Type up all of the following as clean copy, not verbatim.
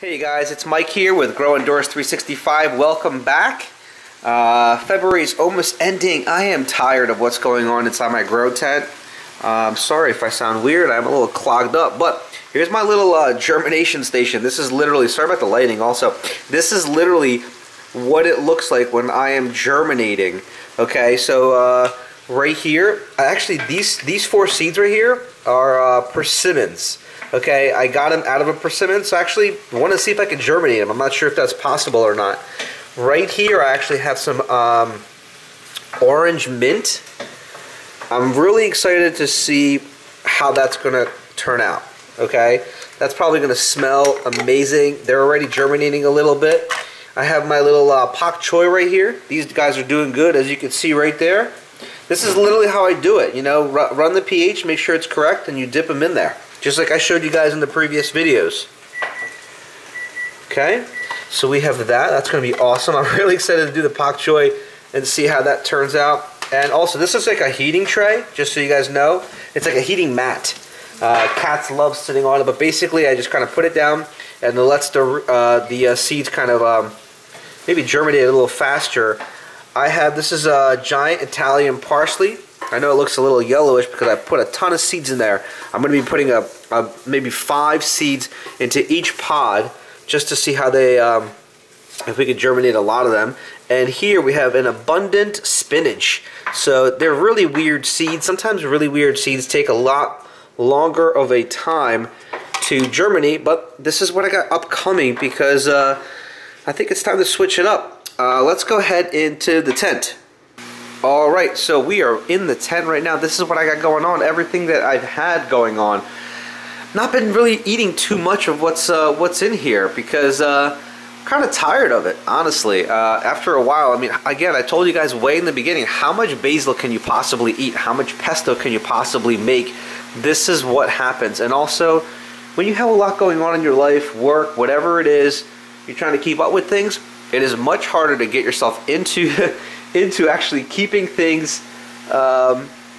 Hey guys, it's Mike here with Grow Indoors 365. Welcome back. February is almost ending. I am tired of what's going on inside my grow tent. I'm sorry if I sound weird. I'm a little clogged up, but here's my little germination station. This is literally, sorry about the lighting also, this is literally what it looks like when I am germinating. Okay, so right here, actually these four seeds right here are persimmons. Okay, I got them out of a persimmon, so I actually want to see if I can germinate them. I'm not sure if that's possible or not. Right here, I actually have some orange mint. I'm really excited to see how that's going to turn out. Okay, that's probably going to smell amazing. They're already germinating a little bit. I have my little bok choy right here. These guys are doing good, as you can see right there. This is literally how I do it. You know, run the pH, make sure it's correct, and you dip them in there. Just like I showed you guys in the previous videos. Okay, so we have that. That's going to be awesome. I'm really excited to do the bok choy and see how that turns out. And also, this is like a heating tray, just so you guys know. It's like a heating mat. Cats love sitting on it, but basically I just kind of put it down and it lets the seeds kind of maybe germinate a little faster. I have, this is a giant Italian parsley. I know it looks a little yellowish because I put a ton of seeds in there. I'm going to be putting maybe 5 seeds into each pod just to see how they, if we can germinate a lot of them. And here we have an abundant spinach. So they're really weird seeds. Sometimes really weird seeds take a lot longer of a time to germinate, but this is what I got upcoming because I think it's time to switch it up. Let's go ahead into the tent. Alright, so we are in the tent right now. This is what I got going on, everything that I've had going on. Not been really eating too much of what's in here because I'm kind of tired of it, honestly. After a while, I mean, again, I told you guys way in the beginning, how much basil can you possibly eat? How much pesto can you possibly make? This is what happens. And also, when you have a lot going on in your life, work, whatever it is, you're trying to keep up with things, it is much harder to get yourself into into actually keeping things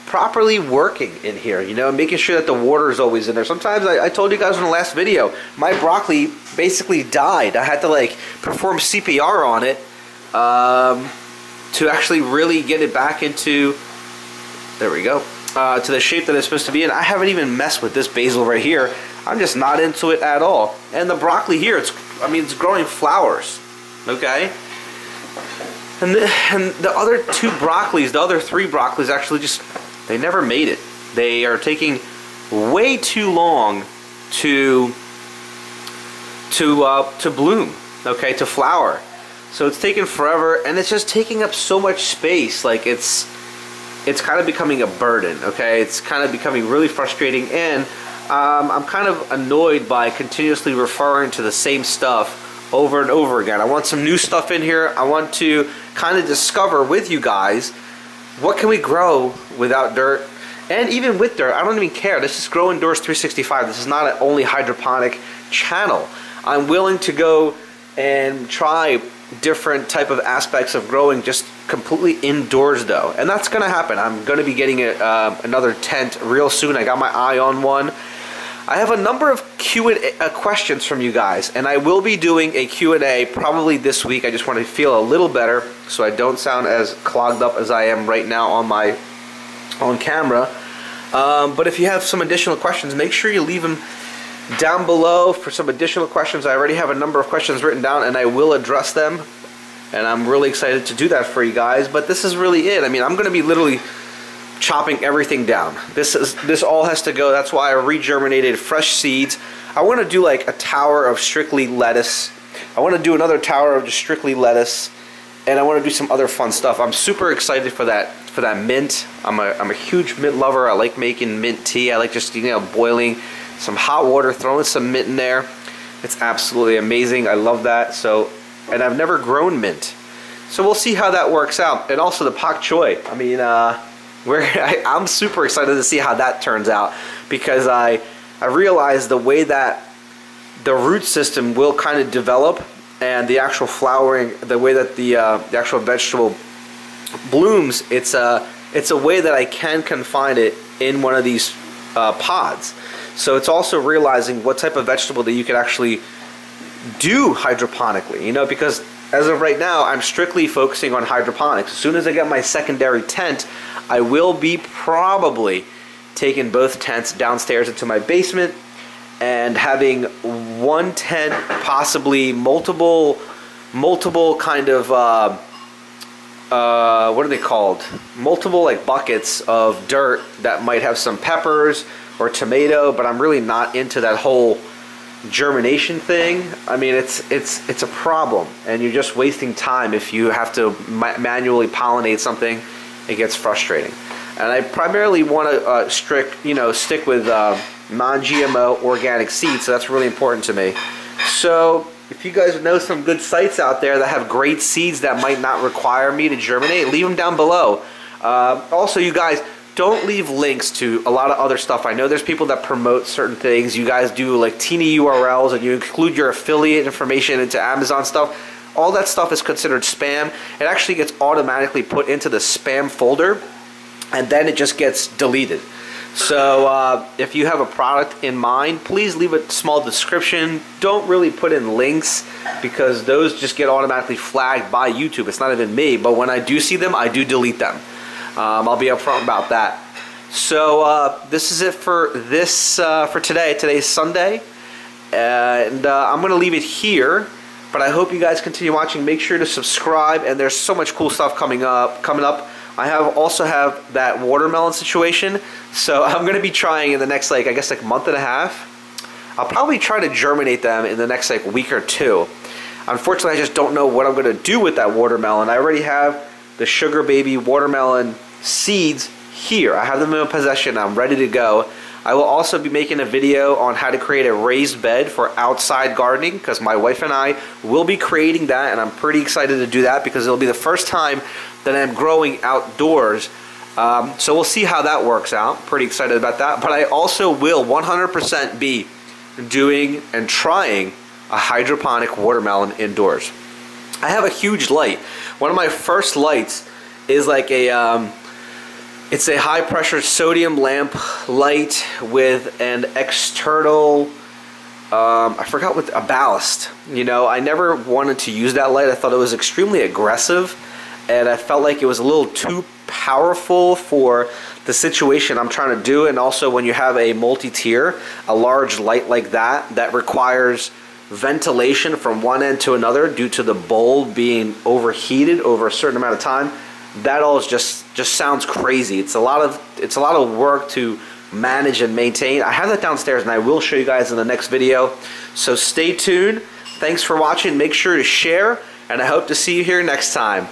properly working in here, you know, and making sure that the water is always in there. Sometimes, I told you guys in the last video, my broccoli basically died. I had to like perform CPR on it to actually really get it back into, there we go, to the shape that it's supposed to be in. I haven't even messed with this basil right here. I'm just not into it at all. And the broccoli here, it's growing flowers, okay? And the other 2 broccolis, the other 3 broccolis actually just, they never made it. They are taking way too long to bloom, okay, to flower. So it's taking forever and it's just taking up so much space. Like it's kind of becoming a burden, okay? It's kind of becoming really frustrating and I'm kind of annoyed by continuously referring to the same stuff over and over again. I want some new stuff in here. I want to kind of discover with you guys what can we grow without dirt, and even with dirt. I don't even care. This is Grow Indoors 365. This is not an only hydroponic channel. I'm willing to go and try different type of aspects of growing just completely indoors though, and that's gonna happen. I'm gonna be getting another tent real soon. I got my eye on one. I have a number of Q&A questions from you guys, and I will be doing a Q&A probably this week. I just want to feel a little better so I don't sound as clogged up as I am right now on camera. But if you have some additional questions, make sure you leave them down below for some additional questions. I already have a number of questions written down, and I will address them, and I'm really excited to do that for you guys. But this is really it. I mean, I'm going to be literally chopping everything down. This all has to go. That's why I regerminated fresh seeds. I want to do like a tower of strictly lettuce. I want to do another tower of just strictly lettuce, and I want to do some other fun stuff. I'm super excited for that mint. I'm a huge mint lover. I like making mint tea. I like just, you know, boiling some hot water, throwing some mint in there. It's absolutely amazing. I love that. So, and I've never grown mint, so we'll see how that works out. And also the bok choy. I mean, I'm super excited to see how that turns out because I realize the way that the root system will kind of develop and the actual flowering, the way that the actual vegetable blooms, it's a way that I can confine it in one of these pods. So it's also realizing what type of vegetable that you can actually do hydroponically, you know, because as of right now, I'm strictly focusing on hydroponics. As soon as I get my secondary tent, I will be probably taking both tents downstairs into my basement and having one tent, possibly multiple kind of, what are they called? Multiple like buckets of dirt that might have some peppers or tomato, but I'm really not into that whole germination thing. I mean, it's a problem, and you're just wasting time if you have to manually pollinate something. It gets frustrating, and I primarily want to stick with non-GMO organic seeds. So that's really important to me. So if you guys know some good sites out there that have great seeds that might not require me to germinate, leave them down below. Also, you guys, don't leave links to a lot of other stuff. I know there's people that promote certain things. You guys do like teeny URLs and you include your affiliate information into Amazon stuff. All that stuff is considered spam. It actually gets automatically put into the spam folder, and then it just gets deleted. So if you have a product in mind, please leave a small description. Don't really put in links, because those just get automatically flagged by YouTube. It's not even me, but when I do see them, I do delete them. I'll be upfront about that. So this is it for today. Today's Sunday, and I'm gonna leave it here. But I hope you guys continue watching. Make sure to subscribe, and there's so much cool stuff coming up. I also have that watermelon situation. So I'm gonna be trying in the next I guess month and a half. I'll probably try to germinate them in the next week or two. Unfortunately, I just don't know what I'm gonna do with that watermelon. I already have the sugar baby watermelon seeds here. I have them in possession. I'm ready to go. I will also be making a video on how to create a raised bed for outside gardening, because my wife and I will be creating that, and I'm pretty excited to do that because it'll be the first time that I'm growing outdoors. So we'll see how that works out. Pretty excited about that. But I also will 100% be doing and trying a hydroponic watermelon indoors. I have a huge light. One of my first lights is it's a high pressure sodium lamp light with an external, I forgot what, a ballast. You know, I never wanted to use that light. I thought it was extremely aggressive, and I felt like it was a little too powerful for the situation I'm trying to do. And also, when you have a multi-tier, a large light like that, that requires ventilation from one end to another due to the bulb being overheated over a certain amount of time, that all is just sounds crazy. It's a lot of work to manage and maintain. I have that downstairs, and I will show you guys in the next video, so stay tuned. Thanks for watching. Make sure to share, and I hope to see you here next time.